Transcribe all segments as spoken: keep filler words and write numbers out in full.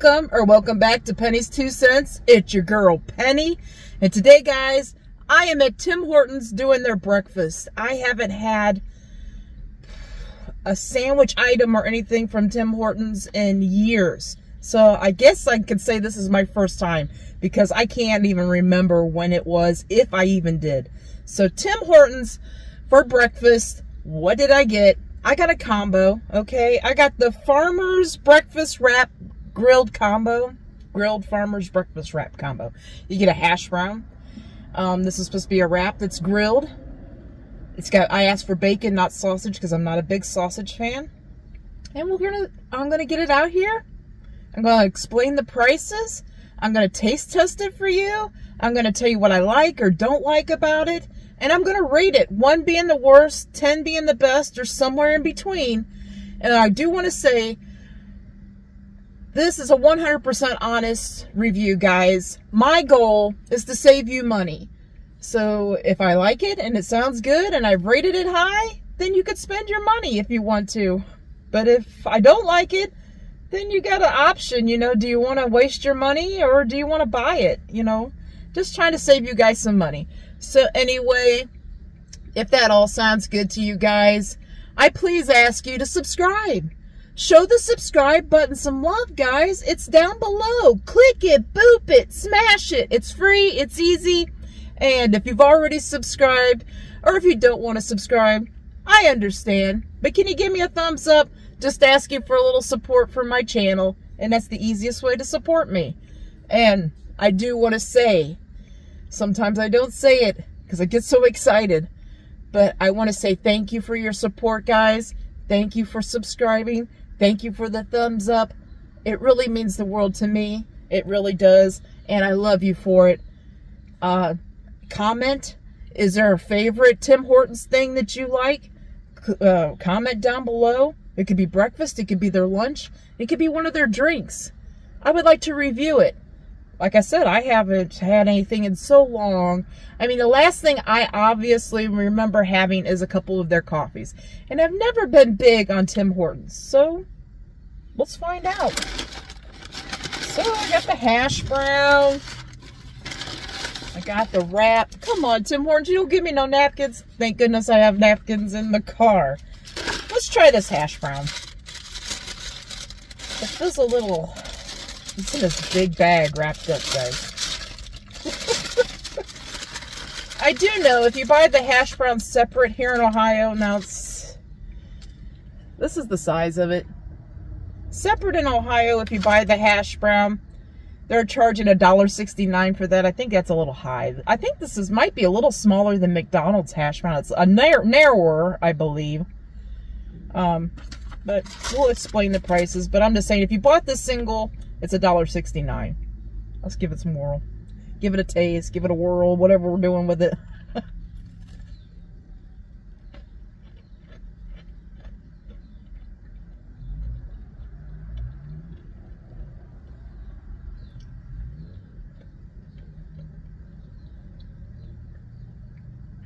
Welcome or welcome back to Penny's Two Cents. It's your girl Penny, and today, guys, I am at Tim Hortons doing their breakfast. I haven't had a sandwich item or anything from Tim Hortons in years, so I guess I could say this is my first time because I can't even remember when it was, if I even did. So Tim Hortons for breakfast, what did I get? I got a combo, okay? I got the Farmer's Breakfast Wrap grilled combo, grilled Farmer's Breakfast Wrap combo. You get a hash brown. Um, this is supposed to be a wrap that's grilled. It's got, I asked for bacon, not sausage, because I'm not a big sausage fan. And we're gonna, I'm gonna get it out here. I'm gonna explain the prices. I'm gonna taste test it for you. I'm gonna tell you what I like or don't like about it. And I'm gonna rate it, one being the worst, ten being the best, or somewhere in between. And I do wanna say, this is a one hundred percent honest review, guys. My goal is to save you money. So if I like it and it sounds good and I've rated it high, then you could spend your money if you want to. But if I don't like it, then you got an option, you know, do you wanna waste your money or do you wanna buy it, you know? Just trying to save you guys some money. So anyway, if that all sounds good to you guys, I please ask you to subscribe. Show the subscribe button some love, guys. It's down below. Click it, boop it, smash it. It's free, it's easy. And if you've already subscribed, or if you don't want to subscribe, I understand. But can you give me a thumbs up? Just asking for a little support for my channel. And that's the easiest way to support me. And I do want to say, sometimes I don't say it because I get so excited, but I want to say thank you for your support, guys. Thank you for subscribing. Thank you for the thumbs up. It really means the world to me. It really does. And I love you for it. Uh, comment. Is there a favorite Tim Hortons thing that you like? Uh, comment down below. It could be breakfast. It could be their lunch. It could be one of their drinks. I would like to review it. Like I said, I haven't had anything in so long. I mean, the last thing I obviously remember having is a couple of their coffees. And I've never been big on Tim Hortons. So, let's find out. So, I got the hash brown. I got the wrap. Come on, Tim Hortons, you don't give me no napkins. Thank goodness I have napkins in the car. Let's try this hash brown. It feels a little... It's in this big bag wrapped up, guys. I do know if you buy the hash brown separate here in Ohio, now it's, this is the size of it. Separate in Ohio, if you buy the hash brown, they're charging a dollar sixty-nine for that. I think that's a little high. I think this is might be a little smaller than McDonald's hash brown. It's a narrow, narrower, I believe. Um, but we'll explain the prices. But I'm just saying, if you bought the single, it's a dollar sixty-nine. Let's give it some whirl. Give it a taste. Give it a whirl. Whatever we're doing with it.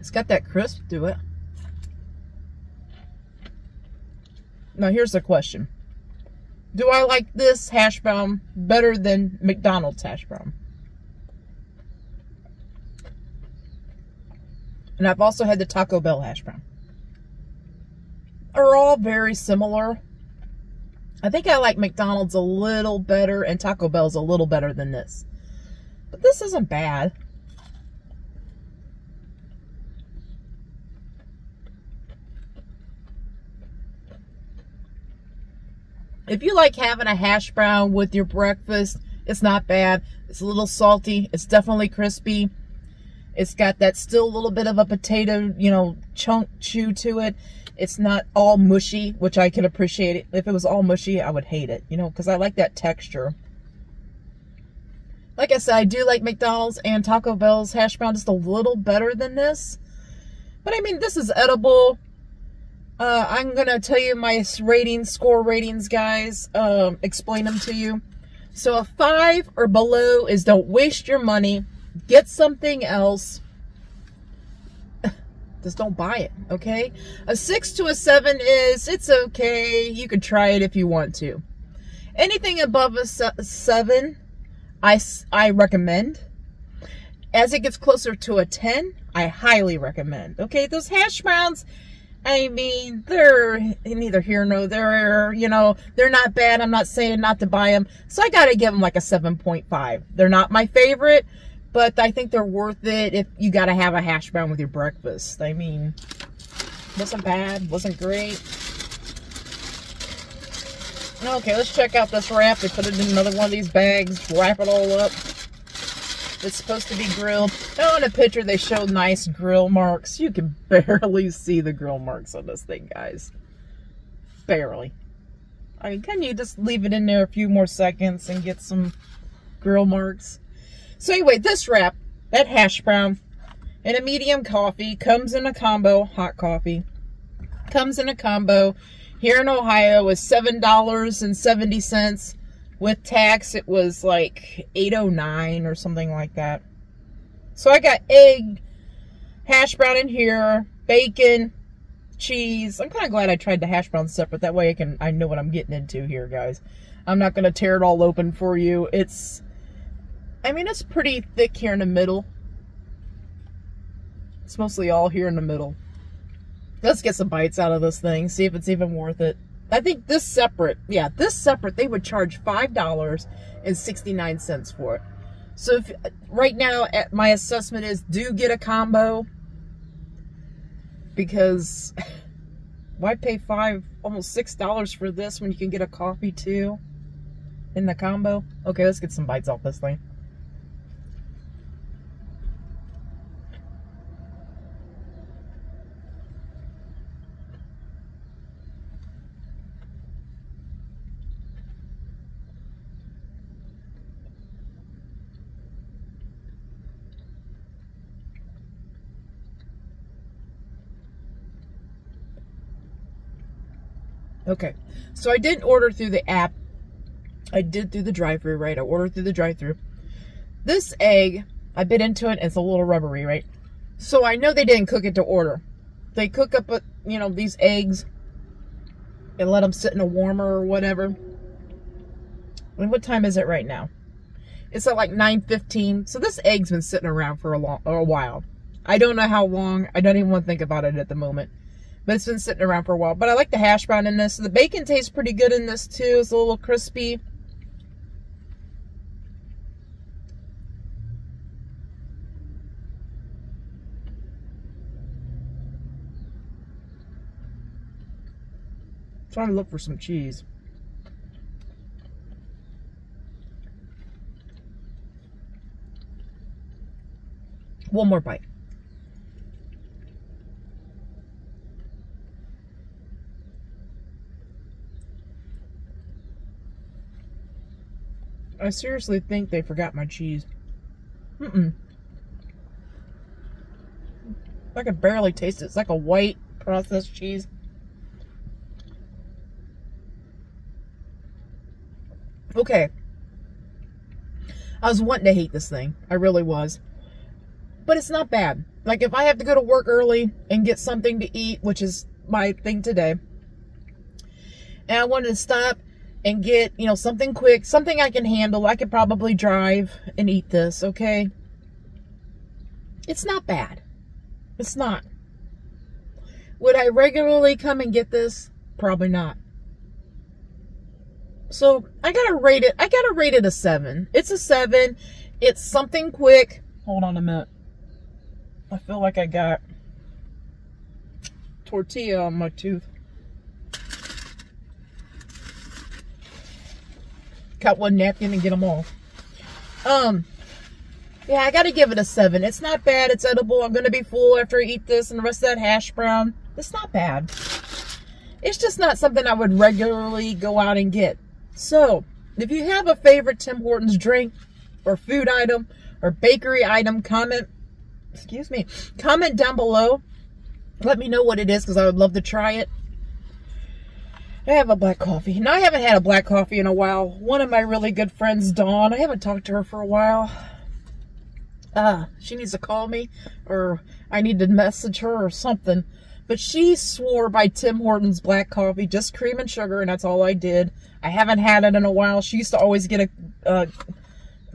It's got that crisp to it. Now here's the question. Do I like this hash brown better than McDonald's hash brown? And I've also had the Taco Bell hash brown. They're all very similar. I think I like McDonald's a little better and Taco Bell's a little better than this. But this isn't bad. If you like having a hash brown with your breakfast, it's not bad. It's a little salty. It's definitely crispy. It's got that still little bit of a potato, you know, chunk chew to it. It's not all mushy, which I can appreciate it. If it was all mushy, I would hate it, you know, because I like that texture. Like I said, I do like McDonald's and Taco Bell's hash brown just a little better than this. But I mean, this is edible. Uh, I'm going to tell you my rating, score ratings, guys, um, explain them to you. So a five or below is don't waste your money, get something else, just don't buy it, okay? A six to a seven is it's okay, you can try it if you want to. Anything above a seven, I, I recommend. As it gets closer to a ten, I highly recommend. Okay, those hash browns, I mean, they're neither here nor there. You know, they're not bad. I'm not saying not to buy them. So I got to give them like a seven point five. They're not my favorite, but I think they're worth it if you got to have a hash brown with your breakfast. I mean, wasn't bad, wasn't great. Okay, let's check out this wrap. They put it in another one of these bags, wrap it all up. It's supposed to be grilled. Oh, in a picture they show nice grill marks. You can barely see the grill marks on this thing, guys. Barely. I mean, can you just leave it in there a few more seconds and get some grill marks? So anyway, this wrap, that hash brown, and a medium coffee comes in a combo, hot coffee, comes in a combo. Here in Ohio is seven dollars and seventy cents. With tax, it was like eight oh nine or something like that. So I got egg, hash brown in here, bacon, cheese. I'm kind of glad I tried the hash brown separate. That way I can I know what I'm getting into here, guys. I'm not going to tear it all open for you. It's, I mean, it's pretty thick here in the middle. It's mostly all here in the middle. Let's get some bites out of this thing. See if it's even worth it. I think this separate, yeah, this separate, they would charge five dollars and sixty-nine cents for it. So if, right now, at my assessment is, do get a combo. Because why pay five, almost six dollars for this when you can get a coffee too in the combo? Okay, let's get some bites off this thing. Okay, so I didn't order through the app. I did through the drive-thru, right? I ordered through the drive-thru. This egg, I bit into it, and it's a little rubbery, right? So I know they didn't cook it to order. They cook up, a, you know, these eggs and let them sit in a warmer or whatever. And what time is it right now? It's at like nine fifteen. So this egg's been sitting around for a, long, or a while. I don't know how long. I don't even want to think about it at the moment. But it's been sitting around for a while. But I like the hash brown in this. The bacon tastes pretty good in this too. It's a little crispy. I'm trying to look for some cheese. One more bite. I seriously think they forgot my cheese. Mm-mm. I can barely taste it. It's like a white processed cheese. Okay. I was wanting to hate this thing. I really was. But it's not bad. Like if I have to go to work early and get something to eat, which is my thing today, and I wanted to stop and get, you know, something quick, something I can handle. I could probably drive and eat this, okay? It's not bad. It's not. Would I regularly come and get this? Probably not. So, I gotta rate it. I gotta rate it a seven. It's a seven. It's something quick. Hold on a minute. I feel like I got tortilla on my tooth. Cut one napkin and get them all. Um, yeah, I gotta give it a seven. It's not bad. It's edible. I'm gonna be full after I eat this and the rest of that hash brown. It's not bad. It's just not something I would regularly go out and get. So, if you have a favorite Tim Hortons drink or food item or bakery item, comment, excuse me, comment down below. Let me know what it is because I would love to try it. I have a black coffee. Now, I haven't had a black coffee in a while. One of my really good friends, Dawn, I haven't talked to her for a while. Uh, she needs to call me or I need to message her or something. But she swore by Tim Hortons black coffee, just cream and sugar, and that's all I did. I haven't had it in a while. She used to always get a uh,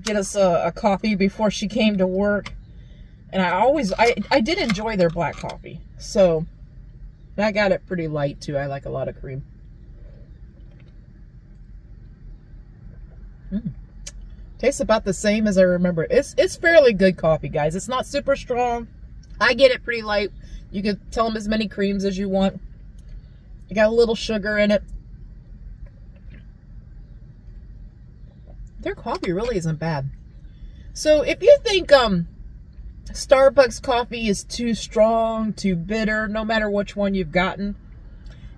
get us a, a coffee before she came to work, and I always I I did enjoy their black coffee. So I got it pretty light too. I like a lot of cream. Mm. Tastes about the same as I remember. It's it's fairly good coffee, guys. It's not super strong. I get it pretty light. You can tell them as many creams as you want. You got a little sugar in it. Their coffee really isn't bad. So if you think um, Starbucks coffee is too strong, too bitter, no matter which one you've gotten,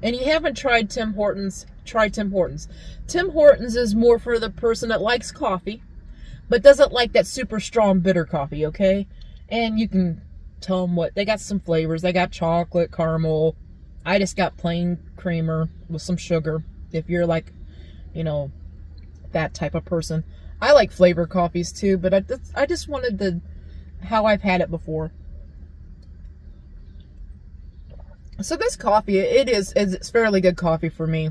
and you haven't tried Tim Hortons, try Tim Hortons. Tim Hortons is more for the person that likes coffee, but doesn't like that super strong, bitter coffee, okay? And you can tell them what they got. Some flavors. They got chocolate, caramel. I just got plain creamer with some sugar. If you're like, you know, that type of person. I like flavor coffees too, but I just, I just wanted the how I've had it before. So this coffee, it is it's fairly good coffee for me.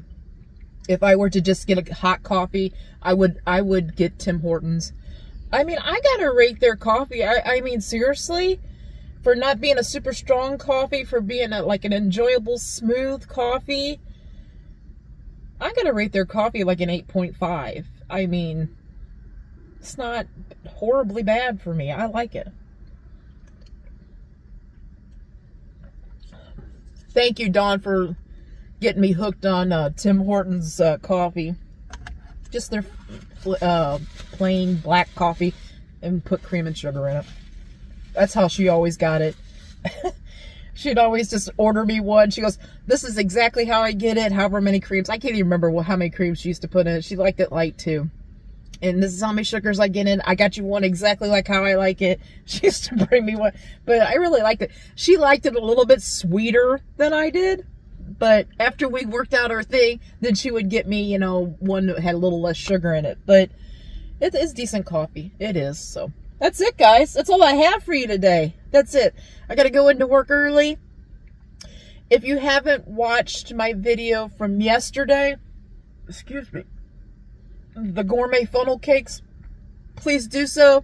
If I were to just get a hot coffee, I would I would get Tim Hortons. I mean, I gotta rate their coffee. I I mean, seriously. For not being a super strong coffee, for being a, like an enjoyable, smooth coffee, I gotta rate their coffee like an eight point five. I mean, it's not horribly bad for me. I like it. Thank you, Dawn, for getting me hooked on uh, Tim Hortons uh, coffee. Just their uh, plain black coffee and put cream and sugar in it. That's how she always got it. She'd always just order me one. She goes, this is exactly how I get it, however many creams. I can't even remember what, how many creams she used to put in it. She liked it light too. And this is how many sugars I get in. I got you one exactly like how I like it. She used to bring me one. But I really liked it. She liked it a little bit sweeter than I did. But after we worked out our thing, then she would get me, you know, one that had a little less sugar in it. But it is decent coffee. It is, so. That's it, guys. That's all I have for you today. That's it. I got to go into work early. If you haven't watched my video from yesterday, excuse me, the gourmet funnel cakes, please do so.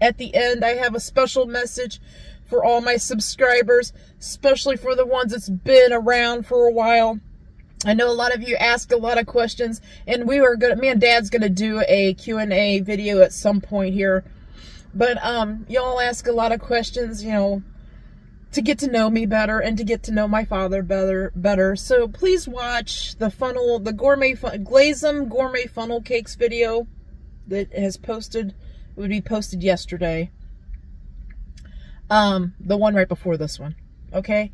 At the end, I have a special message for all my subscribers, especially for the ones that's been around for a while. I know a lot of you ask a lot of questions, and we were gonna, me and Dad's gonna do a Q and A video at some point here. But um, y'all ask a lot of questions, you know, to get to know me better and to get to know my father better. Better. So please watch the funnel, the gourmet fun, Glazem Gourmet Funnel Cakes video that has posted. It would be posted yesterday. Um, the one right before this one, okay?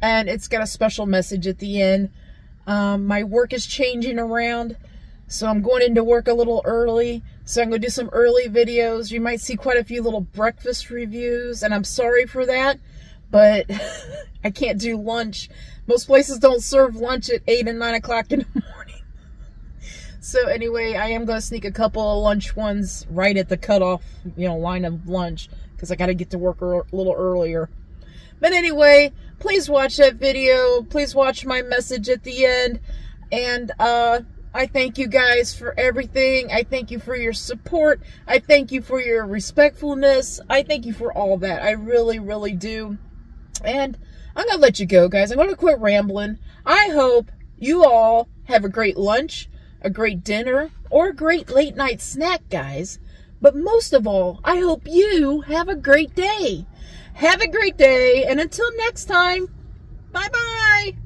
And it's got a special message at the end. Um, my work is changing around, so I'm going into work a little early, so I'm going to do some early videos. You might see quite a few little breakfast reviews, and I'm sorry for that, but I can't do lunch. Most places don't serve lunch at eight and nine o'clock in the morning. So anyway, I am going to sneak a couple of lunch ones right at the cutoff, you know, line of lunch, because I got to get to work a little earlier. But anyway, please watch that video. Please watch my message at the end. And uh, I thank you guys for everything. I thank you for your support. I thank you for your respectfulness. I thank you for all that. I really, really do. And I'm going to let you go, guys. I'm going to quit rambling. I hope you all have a great lunch, a great dinner, or a great late night snack, guys. But most of all, I hope you have a great day. Have a great day, and until next time, bye-bye.